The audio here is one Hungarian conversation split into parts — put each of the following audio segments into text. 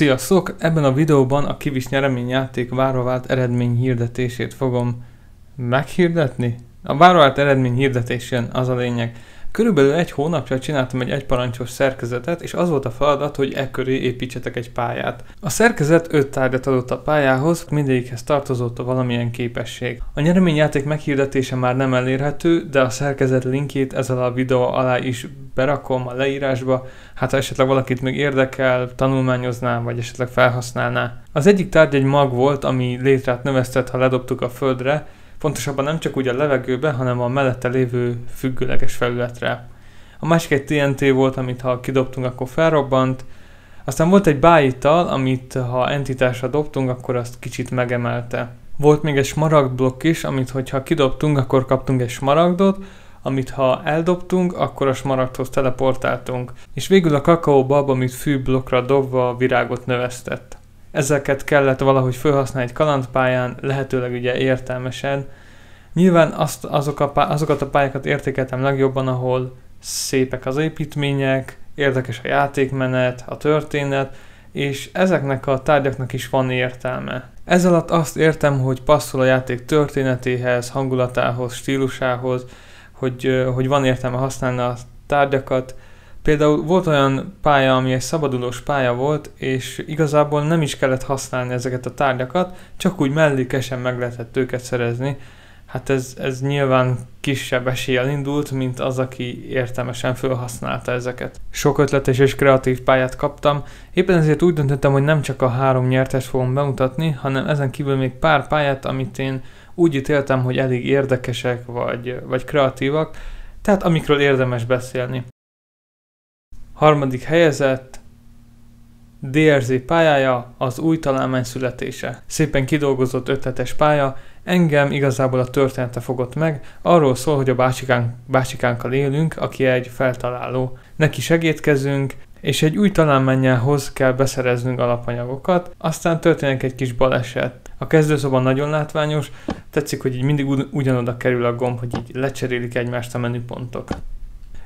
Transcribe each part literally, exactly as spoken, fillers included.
Sziasztok! Ebben a videóban a Kiwis nyereményjáték váravált eredmény hirdetését fogom meghirdetni. A váravált eredmény hirdetésen az a lényeg. Körülbelül egy hónapja csináltam egy egyparancsos szerkezetet, és az volt a feladat, hogy e köré építsetek egy pályát. A szerkezet öt tárgyat adott a pályához, mindegyikhez tartozott valamilyen képesség. A nyereményjáték meghirdetése már nem elérhető, de a szerkezet linkjét ezzel a videó alá is berakom a leírásba, hát ha esetleg valakit még érdekel, tanulmányozná, vagy esetleg felhasználná. Az egyik tárgy egy mag volt, ami létrát növesztett, ha ledobtuk a földre, pontosabban nem csak úgy a levegőbe, hanem a mellette lévő függőleges felületre. A másik egy té en té volt, amit ha kidobtunk, akkor felrobbant. Aztán volt egy bájital, amit ha entitásra dobtunk, akkor azt kicsit megemelte. Volt még egy smaragdblokk is, amit hogyha kidobtunk, akkor kaptunk egy smaragdot, amit ha eldobtunk, akkor a smaragdhoz teleportáltunk. És végül a kakaóbab, amit fűblokkra dobva a virágot növesztett. Ezeket kellett valahogy felhasználni egy kalandpályán, lehetőleg ugye értelmesen. Nyilván azt, azok a, azokat a pályákat értékeltem legjobban, ahol szépek az építmények, érdekes a játékmenet, a történet, és ezeknek a tárgyaknak is van értelme. Ez alatt azt értem, hogy passzol a játék történetéhez, hangulatához, stílusához, hogy, hogy van értelme használni a tárgyakat. Például volt olyan pálya, ami egy szabadulós pálya volt, és igazából nem is kellett használni ezeket a tárgyakat, csak úgy mellékesen meg lehetett őket szerezni. Hát ez, ez nyilván kisebb eséllyel indult, mint az, aki értelmesen felhasználta ezeket. Sok ötletes és kreatív pályát kaptam, éppen ezért úgy döntöttem, hogy nem csak a három nyertest fogom bemutatni, hanem ezen kívül még pár pályát, amit én úgy ítéltem, hogy elég érdekesek vagy, vagy kreatívak, tehát amikről érdemes beszélni. Harmadik helyezett, dé er zé pályája, az új találmány születése. Szépen kidolgozott ötletes pálya, engem igazából a története fogott meg, arról szól, hogy a bácsikánk, bácsikánkkal élünk, aki egy feltaláló. Neki segítkezünk, és egy új találmányához kell beszereznünk alapanyagokat, aztán történik egy kis baleset. A kezdőszoba nagyon látványos, tetszik, hogy így mindig ugyanoda kerül a gomb, hogy így lecserélik egymást a menüpontok.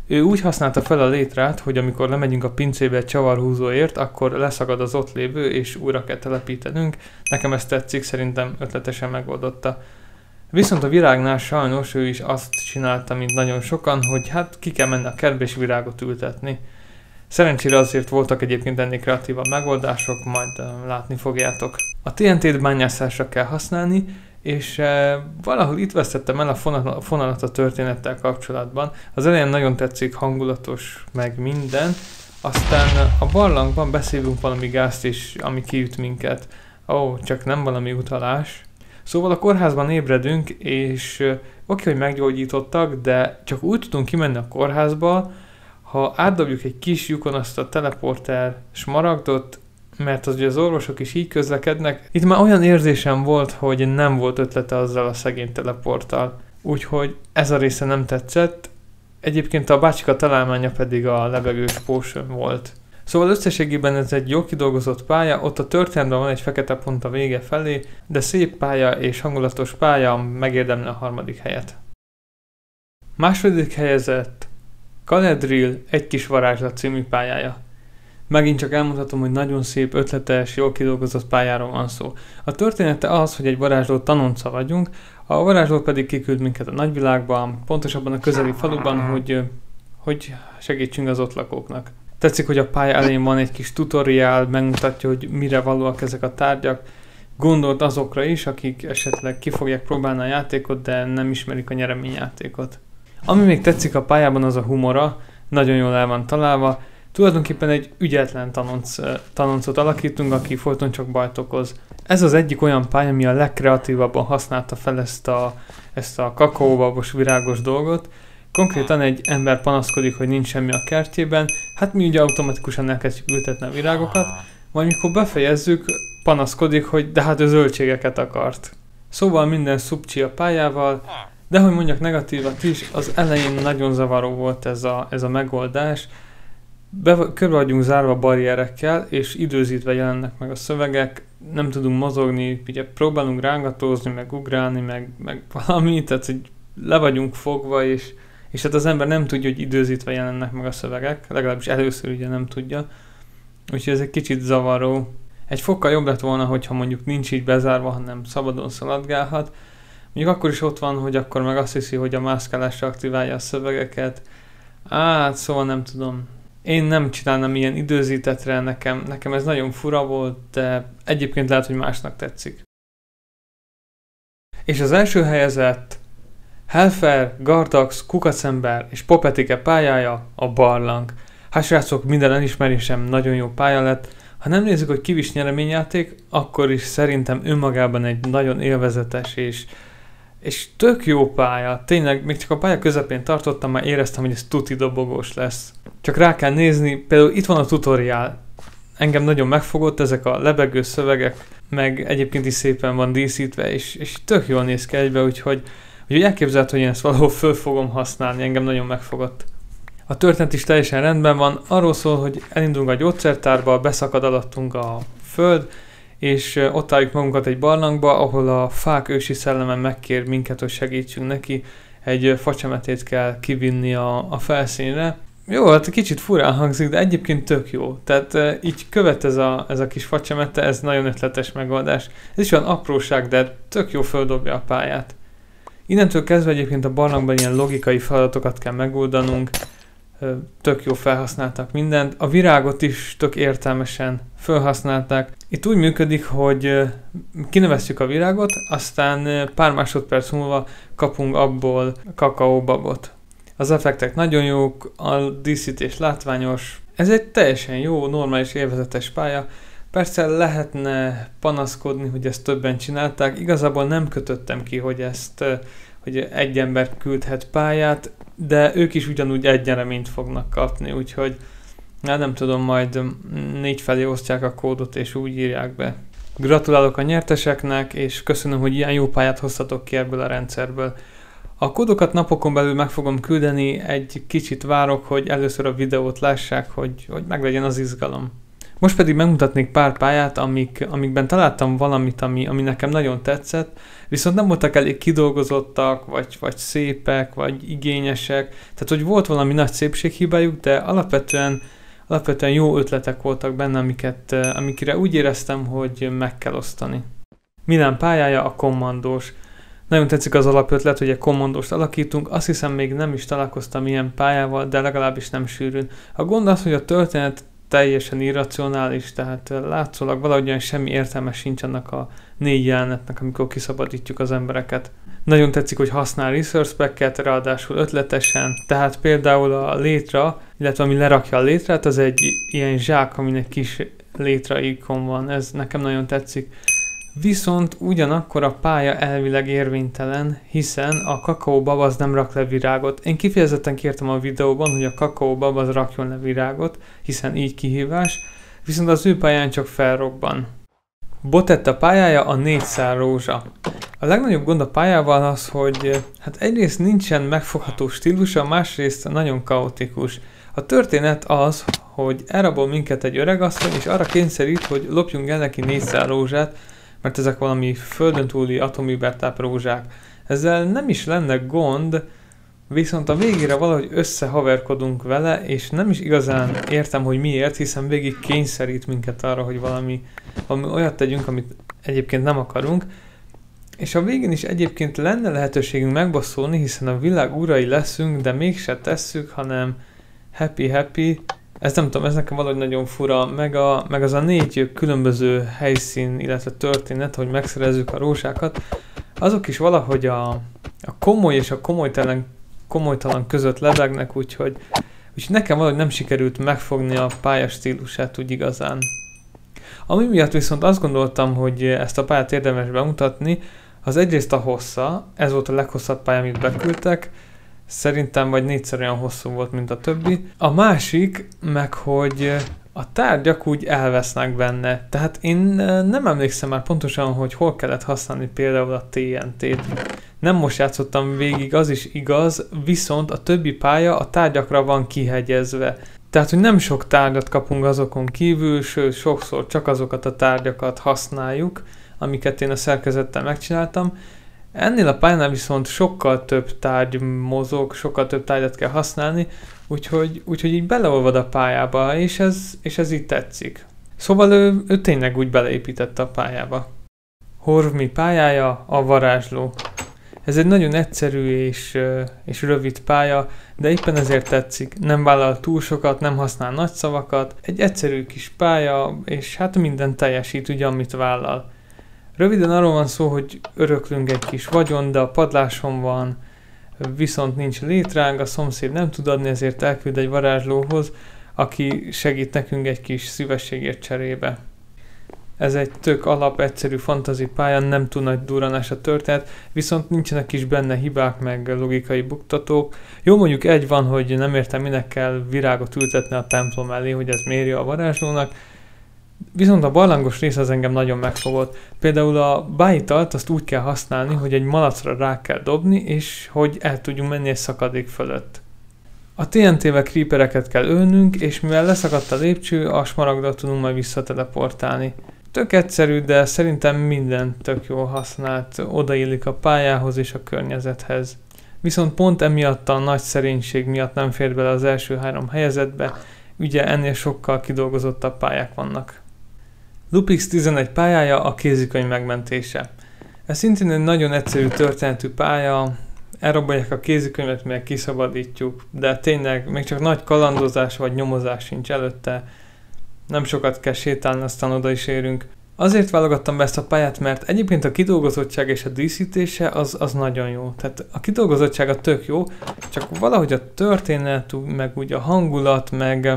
Ő úgy használta fel a létrát, hogy amikor lemegyünk a pincébe egy csavarhúzóért, akkor leszakad az ott lévő, és újra kell telepítenünk. Nekem ez tetszik, szerintem ötletesen megoldotta. Viszont a virágnál sajnos ő is azt csinálta, mint nagyon sokan, hogy hát ki kell menni a kertbe és virágot ültetni. Szerencsére azért voltak egyébként ennél kreatívabb megoldások, majd látni fogjátok. A té en té-t bányászásra kell használni, és e, valahol itt vesztettem el a fonalat a történettel kapcsolatban. Az elején nagyon tetszik, hangulatos, meg minden. Aztán a barlangban beszélünk valami gázt is, ami kiüt minket. Ó, oh, csak nem valami utalás. Szóval a kórházban ébredünk, és e, oké, hogy meggyógyítottak, de csak úgy tudunk kimenni a kórházba, ha átdobjuk egy kis lyukon azt a teleporter smaragdot, mert az, hogy az orvosok is így közlekednek. Itt már olyan érzésem volt, hogy nem volt ötlete azzal a szegény teleporttal. Úgyhogy ez a része nem tetszett. Egyébként a bácsika találmánya pedig a levegős potion volt. Szóval összességében ez egy jó kidolgozott pálya, ott a történetben van egy fekete pont a vége felé, de szép pálya és hangulatos pálya, megérdemli a harmadik helyet. Második helyezett Caledrill egy kis varázslat című pályája. Megint csak elmutatom, hogy nagyon szép, ötletes, jól kidolgozott pályáról van szó. A története az, hogy egy varázsló tanonca vagyunk, a varázsló pedig kiküld minket a nagyvilágban, pontosabban a közeli faluban, hogy, hogy segítsünk az ott lakóknak. Tetszik, hogy a pálya elején van egy kis tutoriál, megmutatja, hogy mire valóak ezek a tárgyak. Gondolt azokra is, akik esetleg ki fogják próbálni a játékot, de nem ismerik a nyereményjátékot. Ami még tetszik a pályában, az a humora, nagyon jól el van találva. Tulajdonképpen egy ügyetlen tanonc, tanoncot alakítunk, aki folyton csak bajt okoz. Ez az egyik olyan pálya, ami a legkreatívabban használta fel ezt a, ezt a kakaóbabos virágos dolgot. Konkrétan egy ember panaszkodik, hogy nincs semmi a kertjében, hát mi ugye automatikusan elkezdjük ültetni a virágokat, majd mikor befejezzük, panaszkodik, hogy de hát ő zöldségeket akart. Szóval minden szupcsi a pályával, de hogy mondjak negatívat is, az elején nagyon zavaró volt ez a, ez a megoldás. Körbe vagyunk zárva barrierekkel, és időzítve jelennek meg a szövegek, nem tudunk mozogni, ugye próbálunk rángatózni, meg ugrálni, meg, meg valami, tehát hogy le vagyunk fogva, és, és hát az ember nem tudja, hogy időzítve jelennek meg a szövegek, legalábbis először ugye nem tudja, úgyhogy ez egy kicsit zavaró. Egy fokkal jobb lett volna, hogyha mondjuk nincs így bezárva, hanem szabadon szaladgálhat. Még akkor is ott van, hogy akkor meg azt hiszi, hogy a mászkálásra aktiválja a szövegeket. Á, szóval nem tudom. Én nem csinálnám ilyen időzítetre, nekem, nekem ez nagyon fura volt, de egyébként lehet, hogy másnak tetszik. És az első helyezett Hellfer, Gardax, Kukacember és Popetike pályája a barlang. Hát srácok, minden elismerésem, nagyon jó pálya lett. Ha nem nézzük, hogy Kiwis nyereményjáték, akkor is szerintem önmagában egy nagyon élvezetes és, és tök jó pálya. Tényleg, még csak a pálya közepén tartottam, már éreztem, hogy ez tuti dobogós lesz. Csak rá kell nézni, például itt van a tutoriál. Engem nagyon megfogott ezek a lebegő szövegek, meg egyébként is szépen van díszítve, és, és tök jól néz ki egybe, úgyhogy, úgyhogy elképzelhető, hogy én ezt valahol föl fogom használni, engem nagyon megfogott. A történet is teljesen rendben van, arról szól, hogy elindulunk a gyógyszertárba, beszakad alattunk a föld, és ott álljuk magunkat egy barlangba, ahol a fák ősi szelleme megkér minket, hogy segítsünk neki, egy facsemetét kell kivinni a, a felszínre. Jó, hát kicsit furán hangzik, de egyébként tök jó. Tehát így követ ez a, ez a kis facsemete, ez nagyon ötletes megoldás. Ez is olyan apróság, de tök jó földobja a pályát. Innentől kezdve egyébként a barlangban ilyen logikai feladatokat kell megoldanunk, tök jó felhasználták mindent. A virágot is tök értelmesen felhasználták. Itt úgy működik, hogy kineveztjük a virágot, aztán pár másodperc múlva kapunk abból kakaóbabot. Az effektek nagyon jók, a díszítés látványos. Ez egy teljesen jó, normális, élvezetes pálya. Persze lehetne panaszkodni, hogy ezt többen csinálták. Igazából nem kötöttem ki, hogy ezt, hogy egy ember küldhet pályát, de ők is ugyanúgy egy nyereményt fognak kapni, úgyhogy hát nem tudom, majd négy felé osztják a kódot és úgy írják be. Gratulálok a nyerteseknek, és köszönöm, hogy ilyen jó pályát hoztatok ki ebből a rendszerből. A kódokat napokon belül meg fogom küldeni, egy kicsit várok, hogy először a videót lássák, hogy, hogy meglegyen az izgalom. Most pedig megmutatnék pár pályát, amik, amikben találtam valamit, ami, ami nekem nagyon tetszett, viszont nem voltak elég kidolgozottak, vagy, vagy szépek, vagy igényesek, tehát hogy volt valami nagy szépséghibájuk, de alapvetően, alapvetően jó ötletek voltak benne, amiket, amikre úgy éreztem, hogy meg kell osztani. Milán pályája a kommandós. Nagyon tetszik az alapötlet, hogy egy kommandóst alakítunk, azt hiszem még nem is találkoztam ilyen pályával, de legalábbis nem sűrűn. A gond az, hogy a történet teljesen irracionális, tehát látszólag valahogyan semmi értelme sincs annak a négy jelenetnek, amikor kiszabadítjuk az embereket. Nagyon tetszik, hogy használ resource packet, ráadásul ötletesen, tehát például a létra, illetve ami lerakja a létrát, az egy ilyen zsák, aminek kis létra ikon van, ez nekem nagyon tetszik. Viszont ugyanakkor a pálya elvileg érvénytelen, hiszen a kakaóbab az nem rak le virágot. Én kifejezetten kértem a videóban, hogy a kakaóbab az rakjon le virágot, hiszen így kihívás, viszont az ő pályán csak felrobban. Botetta pályája a négyszál rózsa. A legnagyobb gond a pályával az, hogy hát egyrészt nincsen megfogható stílusa, másrészt nagyon kaotikus. A történet az, hogy elrabol minket egy öregasszony, és arra kényszerít, hogy lopjunk el neki négyszál rózsát, mert ezek valami földön túli atomübertáp rózsák. Ezzel nem is lenne gond, viszont a végére valahogy összehaverkodunk vele, és nem is igazán értem, hogy miért, hiszen végig kényszerít minket arra, hogy valami, valami olyat tegyünk, amit egyébként nem akarunk. És a végén is egyébként lenne lehetőségünk megbosszulni, hiszen a világ urai leszünk, de mégse tesszük, hanem happy-happy. Ez nem tudom, ez nekem valahogy nagyon fura, meg, a, meg az a négy különböző helyszín, illetve történet, hogy megszerezzük a rózsákat, azok is valahogy a, a komoly és a komolytalan, komolytalan között lebegnek, úgyhogy, úgyhogy nekem valahogy nem sikerült megfogni a pálya stílusát úgy igazán. Ami miatt viszont azt gondoltam, hogy ezt a pályát érdemes bemutatni, az egyrészt a hossza, ez volt a leghosszabb pálya, amit beküldtek, szerintem vagy négyszer olyan hosszú volt, mint a többi. A másik meg, hogy a tárgyak úgy elvesznek benne. Tehát én nem emlékszem már pontosan, hogy hol kellett használni például a té en té-t. Nem most játszottam végig, az is igaz, viszont a többi pálya a tárgyakra van kihegyezve. Tehát, hogy nem sok tárgyat kapunk azokon kívül, sőt, sokszor csak azokat a tárgyakat használjuk, amiket én a szerkezettel megcsináltam. Ennél a pályánál viszont sokkal több tárgy mozog, sokkal több tárgyat kell használni, úgyhogy, úgyhogy így beleolvad a pályába, és ez, és ez így tetszik. Szóval ő, ő tényleg úgy beleépítette a pályába. HorvMi pályája a varázsló. Ez egy nagyon egyszerű és, és rövid pálya, de éppen ezért tetszik. Nem vállal túl sokat, nem használ nagy szavakat. Egy egyszerű kis pálya, és hát minden teljesít, ugye, amit vállal. Röviden arról van szó, hogy öröklünk egy kis vagyon, de a padláson van, viszont nincs létránk, a szomszéd nem tud adni, ezért elküld egy varázslóhoz, aki segít nekünk egy kis szívességért cserébe. Ez egy tök alap, egyszerű fantasy pálya, nem túl nagy durranás a történet, viszont nincsenek is benne hibák, meg logikai buktatók. Jó, mondjuk egy van, hogy nem értem, minek kell virágot ültetni a templom elé, hogy ez mérje a varázslónak. Viszont a barlangos rész az engem nagyon megfogott. Például a bájtalt azt úgy kell használni, hogy egy malacra rá kell dobni, és hogy el tudjunk menni egy szakadék fölött. A té en té-vel creepereket kell ölnünk, és mivel leszakadt a lépcső, a smaragdot tudunk majd visszateleportálni. Tök egyszerű, de szerintem minden tök jól használt, odaillik a pályához és a környezethez. Viszont pont emiatt a nagy szerénység miatt nem fér bele az első három helyezetbe, ugye ennél sokkal kidolgozottabb pályák vannak. Lupix tizenegy pályája a kézikönyv megmentése. Ez szintén egy nagyon egyszerű történetű pálya, elrabolják a kézikönyvet, mert kiszabadítjuk, de tényleg még csak nagy kalandozás vagy nyomozás sincs előtte, nem sokat kell sétálni, aztán oda is érünk. Azért válogattam be ezt a pályát, mert egyébként a kidolgozottság és a díszítése az, az nagyon jó. Tehát a kidolgozottsága tök jó, csak valahogy a történet, meg úgy a hangulat, meg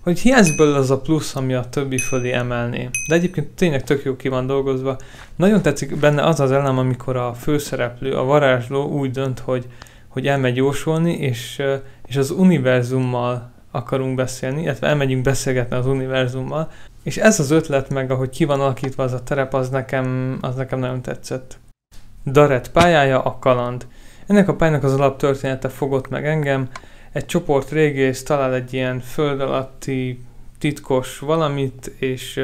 hogy hiányzik belőle az a plusz, ami a többi fölé emelné. De egyébként tényleg tök jó ki van dolgozva. Nagyon tetszik benne az az elem, amikor a főszereplő, a varázsló úgy dönt, hogy, hogy elmegy jósolni, és, és az univerzummal akarunk beszélni, illetve elmegyünk beszélgetni az univerzummal, és ez az ötlet meg, ahogy ki van alakítva az a terep, az nekem, az nekem nagyon tetszett. Dareth pályája a kaland. Ennek a pályának az alaptörténete fogott meg engem. Egy csoport régész talál egy ilyen föld alatti titkos valamit, és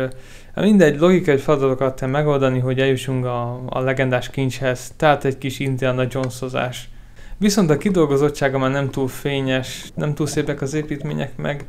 mindegy logikai feladatokat kell megoldani, hogy eljussunk a, a legendás kincshez, tehát egy kis Indiana Jones-ozás. Viszont a kidolgozottsága már nem túl fényes, nem túl szépek az építmények, meg,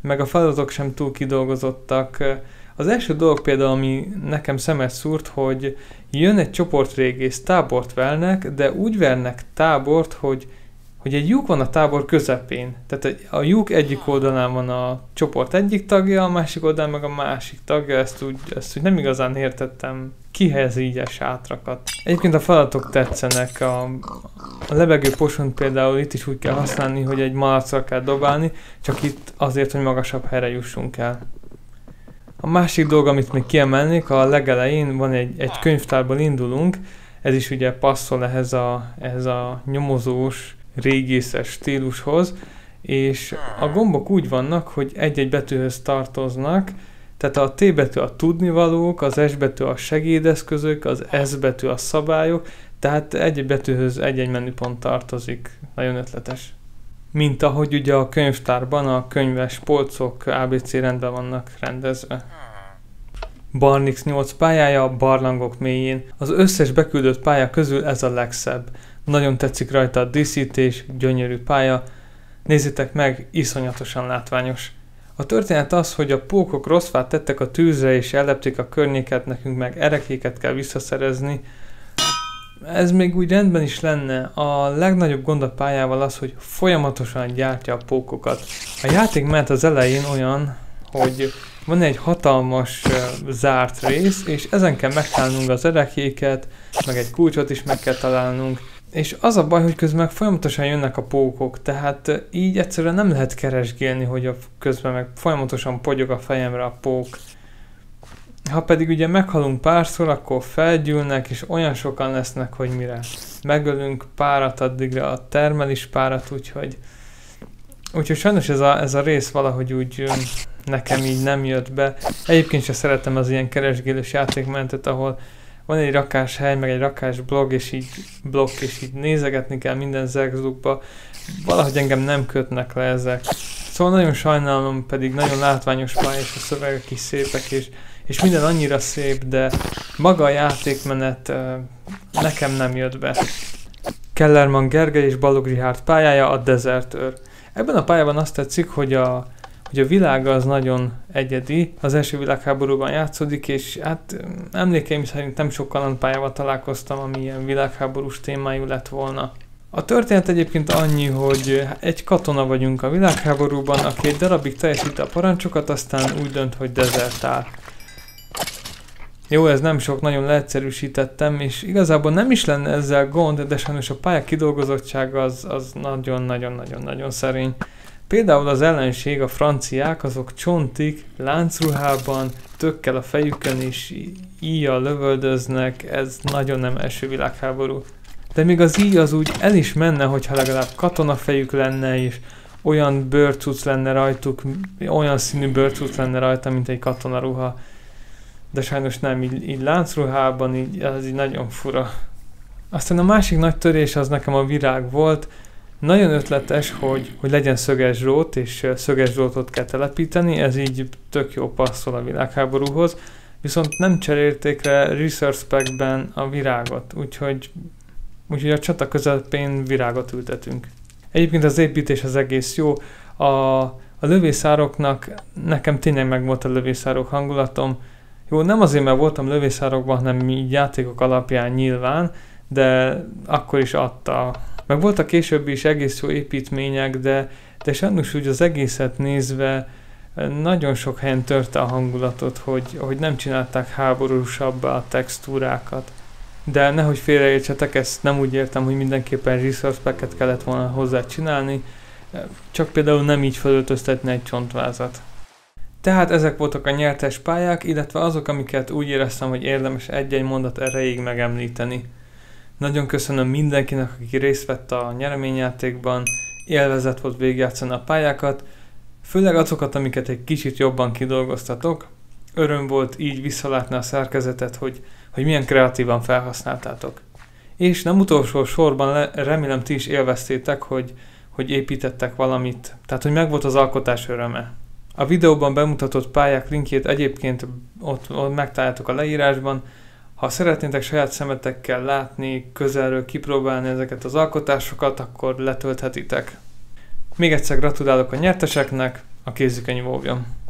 meg a feladatok sem túl kidolgozottak. Az első dolog például, ami nekem szemet szúrt, hogy jön egy csoport régész, tábort vernek, de úgy vernek tábort, hogy, hogy egy lyuk van a tábor közepén. Tehát a lyuk egyik oldalán van a csoport egyik tagja, a másik oldalán meg a másik tagja, ezt úgy, ezt úgy nem igazán értettem. Kihelyez így a sátrakat. Egyébként a feladatok tetszenek, a, a lebegő posont például itt is úgy kell használni, hogy egy malacra kell dobálni, csak itt azért, hogy magasabb helyre jussunk el. A másik dolog, amit még kiemelnék, a legelején van egy, egy könyvtárból indulunk, ez is ugye passzol ehhez a, ehhez a nyomozós, régészes stílushoz, és a gombok úgy vannak, hogy egy-egy betűhöz tartoznak. Tehát a T betű a tudnivalók, az S betű a segédeszközök, az S betű a szabályok, tehát egy betűhöz egy-egy menüpont tartozik. Nagyon ötletes. Mint ahogy ugye a könyvtárban a könyves polcok á bé cé rendben vannak rendezve. barnx nyolc pályája a barlangok mélyén. Az összes beküldött pálya közül ez a legszebb. Nagyon tetszik rajta a díszítés, gyönyörű pálya. Nézzétek meg, iszonyatosan látványos. A történet az, hogy a pókok rossz fát tettek a tűzre és ellepték a környéket, nekünk meg erekéket kell visszaszerezni. Ez még úgy rendben is lenne. A legnagyobb gond a pályával az, hogy folyamatosan gyártja a pókokat. A játék menet az elején olyan, hogy van egy hatalmas uh, zárt rész, és ezen kell megtalálnunk az erekéket, meg egy kulcsot is meg kell találnunk. És az a baj, hogy közben folyamatosan jönnek a pókok, tehát így egyszerűen nem lehet keresgélni, hogy a közben meg folyamatosan pogyog a fejemre a pók. Ha pedig ugye meghalunk párszor, akkor felgyűlnek, és olyan sokan lesznek, hogy mire megölünk párat, addigra a termel is párat, úgyhogy... Úgyhogy sajnos ez a, ez a rész valahogy úgy nekem így nem jött be. Egyébként sem szeretem az ilyen keresgélős játékmenetet, ahol van egy rakás hely, meg egy rakás blog, és így blog, és így nézegetni kell minden zegzugba. Valahogy engem nem kötnek le ezek. Szóval nagyon sajnálom, pedig nagyon látványos pálya, és a szövegek is szépek, és, és minden annyira szép, de maga a játékmenet nekem nem jött be. Kellermann Gergely és Balog Richárd pályája a dezertőr. Ebben a pályában azt tetszik, hogy a hogy a világa az nagyon egyedi, az első világháborúban játszódik, és hát emlékeim szerint nem sok kalandpályával találkoztam, ami ilyen világháborús témájú lett volna. A történet egyébként annyi, hogy egy katona vagyunk a világháborúban, aki egy darabig teljesíti a parancsokat, aztán úgy dönt, hogy dezertál. Jó, ez nem sok, nagyon leegyszerűsítettem, és igazából nem is lenne ezzel gond, de sajnos a pálya kidolgozottsága az nagyon-nagyon-nagyon-nagyon szerény. Például az ellenség, a franciák, azok csontik, láncruhában, tökkel a fejükön és íjjal lövöldöznek, ez nagyon nem első világháború. De még az íj az úgy el is menne, hogyha legalább katonafejük lenne, és olyan bőrcuc lenne rajtuk, olyan színű bőrcuc lenne rajta, mint egy katonaruha. De sajnos nem, így, így láncruhában, így, az így nagyon fura. Aztán a másik nagy törés az nekem a virág volt. Nagyon ötletes, hogy, hogy legyen szöges zsót, és szöges zsótot kell telepíteni, ez így tök jó passzol a világháborúhoz. Viszont nem cserélték le Resource Pack-ben a virágot, úgyhogy, úgyhogy a csata közepén virágot ültetünk. Egyébként az építés az egész jó. A, a lövészároknak, nekem tényleg megvolt a lövészárok hangulatom. Jó, nem azért, mert voltam lövészárokban, hanem így játékok alapján nyilván, de akkor is adta. Meg voltak későbbi is egész jó építmények, de, de sajnos úgy az egészet nézve nagyon sok helyen törte a hangulatot, hogy, hogy nem csinálták háborúsabbá a textúrákat. De nehogy félreértsetek, ezt nem úgy értem, hogy mindenképpen resource packet kellett volna hozzá csinálni, csak például nem így felöltöztetni egy csontvázat. Tehát ezek voltak a nyertes pályák, illetve azok, amiket úgy éreztem, hogy érdemes egy-egy mondat erejéig megemlíteni. Nagyon köszönöm mindenkinek, aki részt vett a nyereményjátékban, élvezett volt végigjátszani a pályákat, főleg azokat, amiket egy kicsit jobban kidolgoztatok. Öröm volt így visszalátni a szerkezetet, hogy, hogy milyen kreatívan felhasználtátok. És nem utolsó sorban remélem ti is élveztétek, hogy, hogy építettek valamit, tehát hogy megvolt az alkotás öröme. A videóban bemutatott pályák linkjét egyébként ott, ott megtaláljátok a leírásban. Ha szeretnétek saját szemetekkel látni, közelről kipróbálni ezeket az alkotásokat, akkor letölthetitek. Még egyszer gratulálok a nyerteseknek, a kézükönyv óvjon!